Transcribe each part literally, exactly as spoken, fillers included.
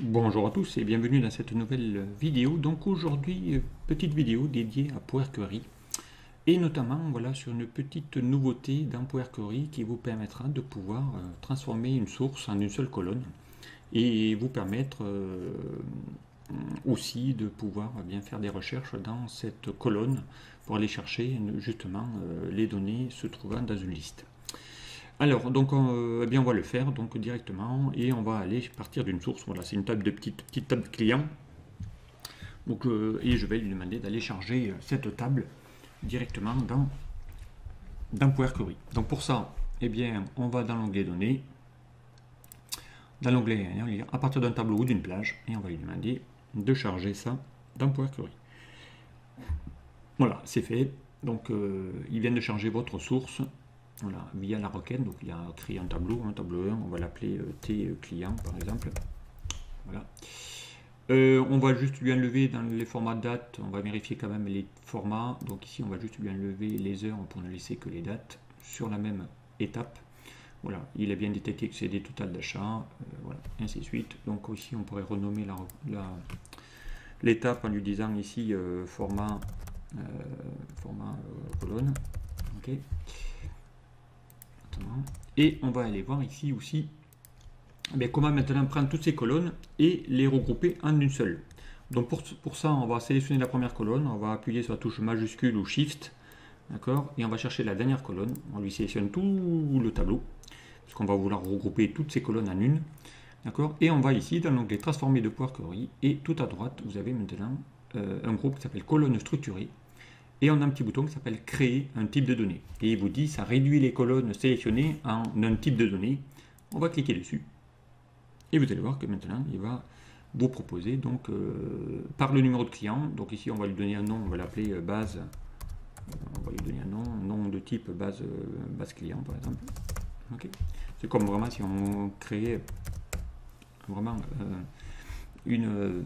Bonjour à tous et bienvenue dans cette nouvelle vidéo. Donc aujourd'hui, petite vidéo dédiée à Power Query et notamment voilà sur une petite nouveauté dans Power Query qui vous permettra de pouvoir euh, transformer une source en une seule colonne et vous permettre euh, aussi de pouvoir euh, bien faire des recherches dans cette colonne pour aller chercher justement euh, les données se trouvant dans une liste. Alors, donc, euh, eh bien, on va le faire donc, directement et on va aller partir d'une source. Voilà, c'est une table de petite, petite table client. Donc, euh, et je vais lui demander d'aller charger cette table directement dans, dans Power Query. Donc, pour ça, eh bien, on va dans l'onglet Données. Dans l'onglet à partir d'un tableau ou d'une plage. Et on va lui demander de charger ça dans Power Query. Voilà, c'est fait. Donc, euh, il vient de charger votre source. Voilà, via la requête, donc il a créé un tableau, un tableau un, on va l'appeler euh, T client par exemple. Voilà. Euh, on va juste lui enlever dans les formats date, on va vérifier quand même les formats. Donc ici on va juste lui enlever les heures pour ne laisser que les dates sur la même étape. Voilà, il a bien détecté que c'est des totales d'achat, euh, voilà, ainsi de suite. Donc aussi on pourrait renommer la, la, l'étape en lui disant ici euh, format, euh, format euh, colonne. Ok. Et on va aller voir ici aussi eh bien, comment maintenant prendre toutes ces colonnes et les regrouper en une seule. Donc pour, pour ça, on va sélectionner la première colonne, on va appuyer sur la touche majuscule ou shift, d'accord, et on va chercher la dernière colonne. On lui sélectionne tout le tableau, parce qu'on va vouloir regrouper toutes ces colonnes en une, d'accord, et on va ici dans l'onglet transformer de Power Query, et tout à droite, vous avez maintenant euh, un groupe qui s'appelle colonne structurée. Et on a un petit bouton qui s'appelle « Créer un type de données ». Et il vous dit « Ça réduit les colonnes sélectionnées en un type de données ». On va cliquer dessus. Et vous allez voir que maintenant, il va vous proposer, donc, euh, par le numéro de client. Donc ici, on va lui donner un nom, on va l'appeler « Base ». On va lui donner un nom, nom de type base, « Base client » par exemple. Okay. C'est comme vraiment si on créait vraiment euh, une...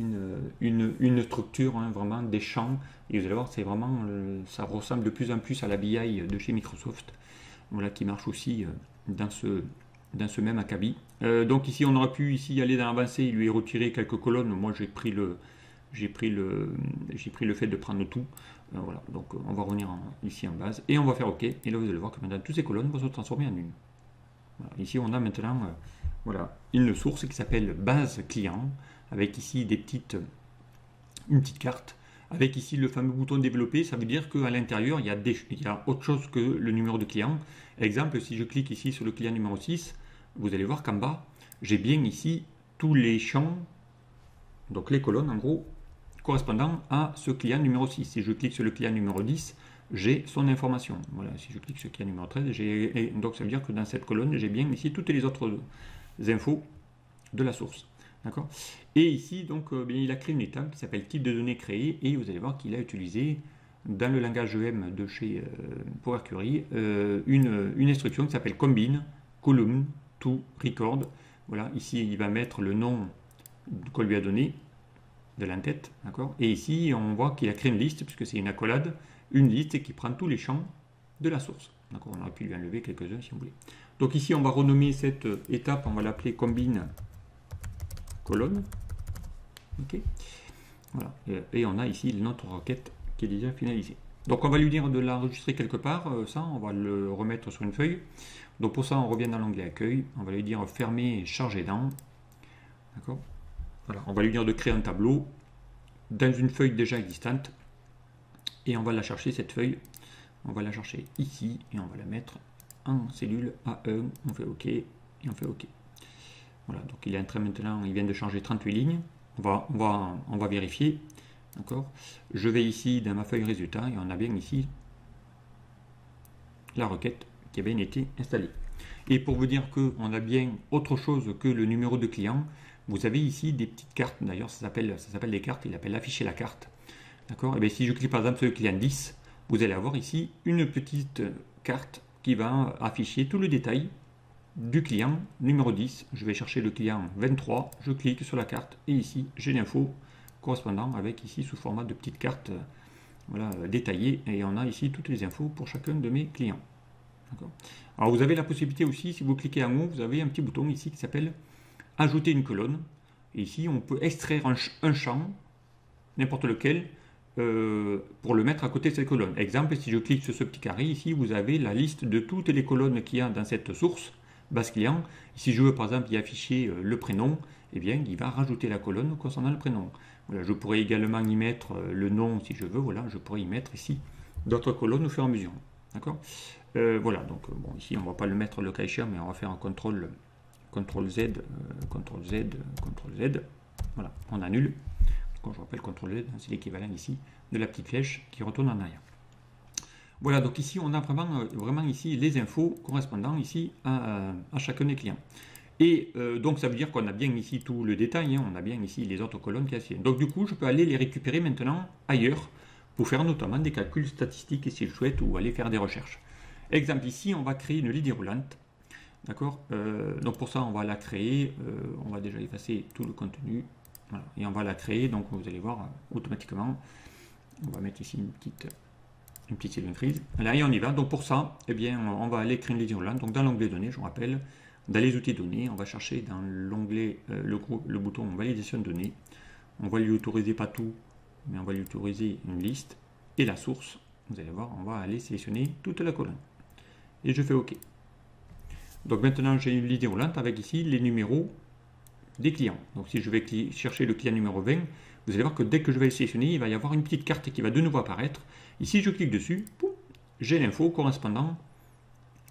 Une, une, une structure, hein, vraiment des champs, et vous allez voir, c'est vraiment euh, ça ressemble de plus en plus à la B I de chez Microsoft, voilà, qui marche aussi euh, dans, ce, dans ce même acabit. Euh, donc ici on aurait pu ici aller dans l'avancée, lui retirer quelques colonnes. Moi j'ai pris le j'ai pris le j'ai pris le fait de prendre tout, euh, voilà, donc on va revenir en, ici en base et on va faire OK, et là vous allez voir que maintenant toutes ces colonnes vont se transformer en une. Voilà, ici on a maintenant euh, voilà, une source qui s'appelle base client, avec ici des petites, une petite carte, avec ici le fameux bouton développer. Ça veut dire qu'à l'intérieur, il, il y a autre chose que le numéro de client. Exemple, si je clique ici sur le client numéro six, vous allez voir qu'en bas, j'ai bien ici tous les champs, donc les colonnes en gros, correspondant à ce client numéro six. Si je clique sur le client numéro dix, j'ai son information. Voilà, si je clique sur le client numéro treize, j'ai, donc ça veut dire que dans cette colonne, j'ai bien ici toutes les autres infos de la source. D'accord. Et ici, donc, euh, bien, il a créé une étape qui s'appelle type de données créées, et vous allez voir qu'il a utilisé dans le langage E M de chez euh, Power Query euh, une, une instruction qui s'appelle combine column to record. Voilà, ici il va mettre le nom qu'on lui a donné de l'entête, d'accord. Et ici on voit qu'il a créé une liste, puisque c'est une accolade, une liste qui prend tous les champs de la source. D'accord. On aurait pu lui enlever quelques-uns si on voulait. Donc ici on va renommer cette étape, on va l'appeler combine colonne, ok, voilà, et on a ici notre requête qui est déjà finalisée. Donc on va lui dire de l'enregistrer quelque part, ça, on va le remettre sur une feuille. Donc pour ça, on revient dans l'onglet accueil, on va lui dire fermer et charger dans, d'accord, voilà, on va lui dire de créer un tableau dans une feuille déjà existante, et on va la chercher cette feuille, on va la chercher ici, et on va la mettre en cellule A un, on fait OK, et on fait OK. Voilà, donc il est en train maintenant, il vient de changer trente-huit lignes. On va, on va, on va vérifier. D'accord. Je vais ici dans ma feuille résultat et on a bien ici la requête qui a bien été installée. Et pour vous dire qu'on a bien autre chose que le numéro de client, vous avez ici des petites cartes. D'ailleurs, ça s'appelle ça s'appelle des cartes, il appelle afficher la carte. D'accord. Et bien si je clique par exemple sur le client dix, vous allez avoir ici une petite carte qui va afficher tout le détail du client numéro dix. Je vais chercher le client vingt-trois, je clique sur la carte et ici j'ai l'info correspondant, avec ici sous format de petite carte, voilà, détaillée, et on a ici toutes les infos pour chacun de mes clients. Alors vous avez la possibilité aussi, si vous cliquez en haut, vous avez un petit bouton ici qui s'appelle ajouter une colonne. Et ici, on peut extraire un, ch un champ, n'importe lequel, euh, pour le mettre à côté de cette colonne. Exemple, si je clique sur ce petit carré, ici, vous avez la liste de toutes les colonnes qu'il y a dans cette source, base client. Si je veux, par exemple, y afficher euh, le prénom, eh bien, il va rajouter la colonne concernant le prénom. Voilà, je pourrais également y mettre euh, le nom, si je veux. Voilà, je pourrais y mettre ici d'autres colonnes au fur et à mesure. D'accord, euh, voilà, donc bon, ici on ne va pas le mettre le cas échéant, mais on va faire un contrôle contrôle Z, euh, contrôle Z, contrôle Z, voilà, on annule. Quand je rappelle contrôle Z, hein, c'est l'équivalent ici de la petite flèche qui retourne en arrière. Voilà, donc ici on a vraiment, euh, vraiment ici les infos correspondant ici à, à, à chacun des clients. Et euh, donc ça veut dire qu'on a bien ici tout le détail, hein, on a bien ici les autres colonnes qui sont. Donc du coup je peux aller les récupérer maintenant ailleurs, pour faire notamment des calculs statistiques si je souhaite, ou aller faire des recherches. Exemple ici, on va créer une ligne roulante. D'accord, euh, donc pour ça, on va la créer. Euh, on va déjà effacer tout le contenu. Voilà. Et on va la créer. Donc vous allez voir euh, automatiquement. On va mettre ici une petite, une petite cellule frise. Là, et on y va. Donc pour ça, eh bien, on va aller créer une ligne roulante. Donc dans l'onglet données, je vous rappelle, dans les outils données, on va chercher dans l'onglet euh, le, le bouton validation données. On va lui autoriser pas tout, mais on va lui autoriser une liste et la source. Vous allez voir, on va aller sélectionner toute la colonne. Et je fais OK. Donc maintenant, j'ai une ligne roulante avec ici les numéros des clients. Donc si je vais chercher le client numéro vingt, vous allez voir que dès que je vais le sélectionner, il va y avoir une petite carte qui va de nouveau apparaître. Ici, je clique dessus, j'ai l'info correspondant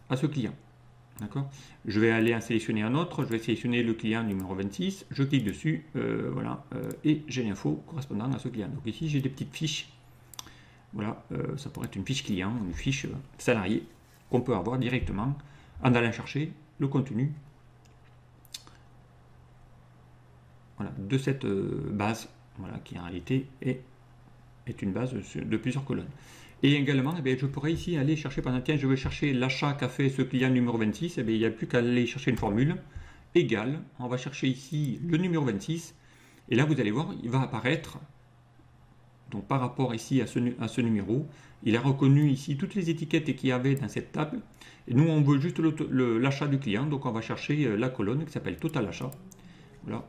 à ce client. D'accord, je vais aller en sélectionner un autre, je vais sélectionner le client numéro vingt-six, je clique dessus, euh, voilà, euh, et j'ai l'info correspondant à ce client. Donc ici, j'ai des petites fiches, voilà, euh, ça pourrait être une fiche client, une fiche euh, salarié, qu'on peut avoir directement en allant chercher le contenu, voilà, de cette euh, base, voilà, qui en réalité est, est une base de plusieurs colonnes. Et également, eh bien, je pourrais ici aller chercher, par exemple, tiens, je veux chercher l'achat qu'a fait ce client numéro vingt-six, eh bien, il n'y a plus qu'à aller chercher une formule égale, on va chercher ici le numéro vingt-six, et là vous allez voir, il va apparaître, donc par rapport ici à ce, à ce numéro, il a reconnu ici toutes les étiquettes qu'il y avait dans cette table, et nous on veut juste l'achat du client, donc on va chercher la colonne qui s'appelle Total Achat, voilà,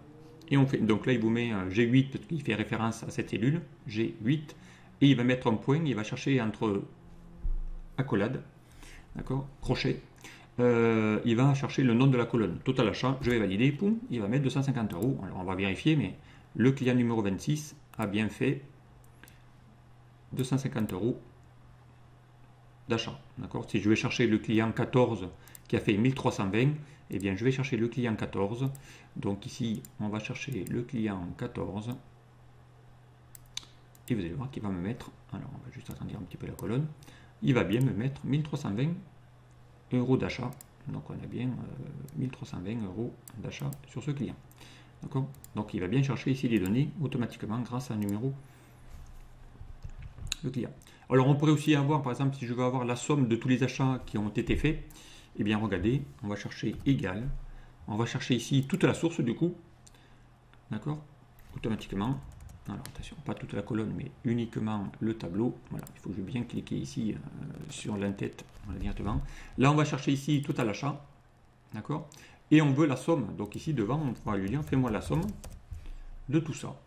et on fait, donc là il vous met G huit, parce qu'il fait référence à cette cellule, G huit, et il va mettre un point, il va chercher entre accolades, d'accord, crochet, euh, il va chercher le nom de la colonne, total achat, je vais valider, poum, il va mettre deux cent cinquante euros. Alors on va vérifier, mais le client numéro vingt-six a bien fait deux cent cinquante euros d'achat, d'accord. Si je vais chercher le client quatorze qui a fait mille trois cent vingt, et eh bien je vais chercher le client quatorze, donc ici on va chercher le client quatorze. Et vous allez voir qu'il va me mettre, alors on va juste agrandir un petit peu la colonne, il va bien me mettre mille trois cent vingt euros d'achat. Donc on a bien euh, mille trois cent vingt euros d'achat sur ce client. D'accord ? Donc il va bien chercher ici les données automatiquement grâce à un numéro, le client. Alors on pourrait aussi avoir, par exemple, si je veux avoir la somme de tous les achats qui ont été faits, et bien regardez, on va chercher égal, on va chercher ici toute la source du coup, d'accord ? Automatiquement. Alors attention, pas toute la colonne, mais uniquement le tableau. Voilà, il faut que je bien cliquer ici euh, sur l'entête, voilà, directement. Là, on va chercher ici total achat, d'accord. Et on veut la somme. Donc ici devant, on va lui dire, fais-moi la somme de tout ça,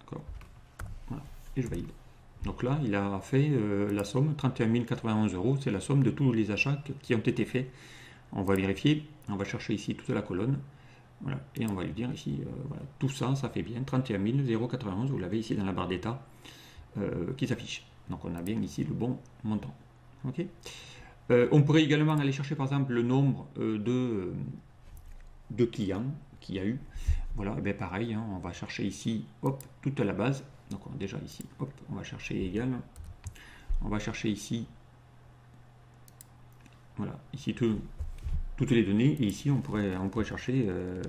d'accord. Voilà, et je valide. Donc là, il a fait euh, la somme trente et un mille quatre-vingt-onze euros. C'est la somme de tous les achats qui ont été faits. On va vérifier. On va chercher ici toute la colonne. Voilà. Et on va lui dire ici, euh, voilà, tout ça, ça fait bien trente et un mille quatre-vingt-onze, vous l'avez ici dans la barre d'état euh, qui s'affiche. Donc on a bien ici le bon montant. Okay, euh, on pourrait également aller chercher par exemple le nombre euh, de, de clients qu'il y a eu. Voilà, et bien pareil, hein, on va chercher ici, hop, toute la base. Donc on, déjà ici, hop, on va chercher égal. On va chercher ici, voilà, ici tout. Toutes les données, et ici on pourrait, on pourrait chercher euh,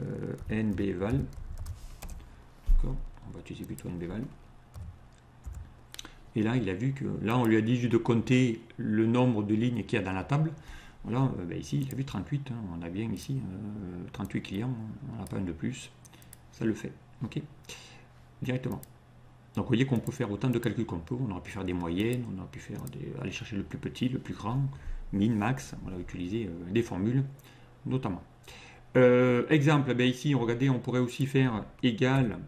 nbval. D'accord, on va utiliser plutôt nbval. Et là, il a vu que là, on lui a dit juste de compter le nombre de lignes qu'il y a dans la table. Voilà, euh, bah, ici, il a vu trente-huit. Hein, on a bien ici euh, trente-huit clients. On n'a pas une de plus. Ça le fait. OK, directement. Donc, vous voyez qu'on peut faire autant de calculs qu'on peut. On aurait pu faire des moyennes, on aurait pu faire des, aller chercher le plus petit, le plus grand, min, max, on a utilisé euh, des formules notamment. Euh, exemple, ben ici, regardez, on pourrait aussi faire égal,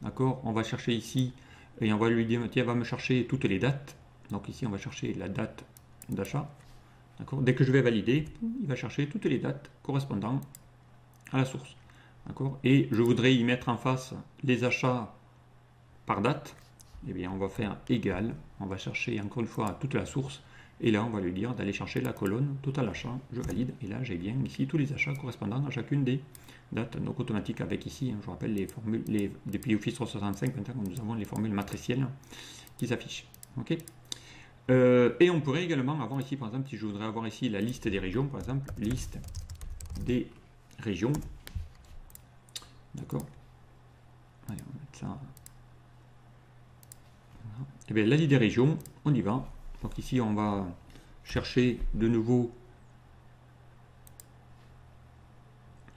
d'accord, on va chercher ici, et on va lui dire, tiens, va me chercher toutes les dates. Donc ici, on va chercher la date d'achat, d'accord. Dès que je vais valider, il va chercher toutes les dates correspondant à la source, d'accord. Et je voudrais y mettre en face les achats par date. Eh bien, on va faire égal, on va chercher encore une fois toute la source. Et là, on va lui dire d'aller chercher la colonne total achat, je valide. Et là, j'ai bien ici tous les achats correspondant à chacune des dates. Donc, automatique avec ici, hein, je rappelle les formules, les, depuis Office trois cent soixante-cinq, maintenant nous avons les formules matricielles qui s'affichent. Okay, euh, et on pourrait également avoir ici, par exemple, si je voudrais avoir ici la liste des régions, par exemple, liste des régions. D'accord. Allez, on va mettre ça. Voilà. Et bien, la liste des régions, on y va. Donc ici, on va chercher de nouveau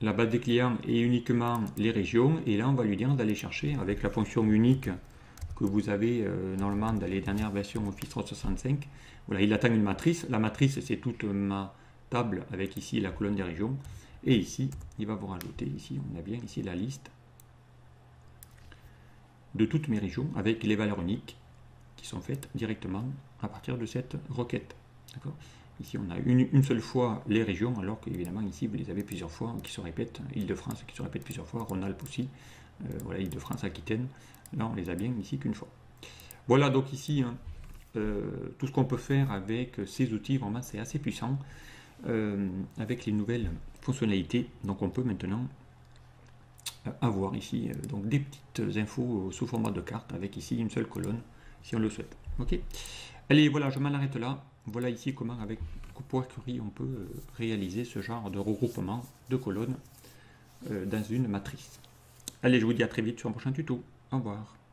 la base des clients et uniquement les régions. Et là, on va lui dire d'aller chercher avec la fonction unique que vous avez euh, normalement dans les dernières versions Office trois cent soixante-cinq. Voilà, il attend une matrice. La matrice, c'est toute ma table avec ici la colonne des régions. Et ici, il va vous rajouter, ici, on a bien ici la liste de toutes mes régions avec les valeurs uniques qui sont faites directement à partir de cette requête. Ici, on a une, une seule fois les régions, alors qu'évidemment, ici, vous les avez plusieurs fois, qui se répètent. Île-de-France qui se répète plusieurs fois, Rhône-Alpes aussi, euh, voilà, Île-de-France, Aquitaine. Là, on les a bien ici qu'une fois. Voilà, donc ici, hein, euh, tout ce qu'on peut faire avec ces outils, vraiment, c'est assez puissant. Euh, avec les nouvelles fonctionnalités, donc on peut maintenant euh, avoir ici euh, donc des petites infos euh, sous format de carte, avec ici une seule colonne, si on le souhaite. Ok. Allez, voilà, je m'en arrête là. Voilà ici comment avec Power Query on peut euh, réaliser ce genre de regroupement de colonnes euh, dans une matrice. Allez, je vous dis à très vite sur un prochain tuto. Au revoir.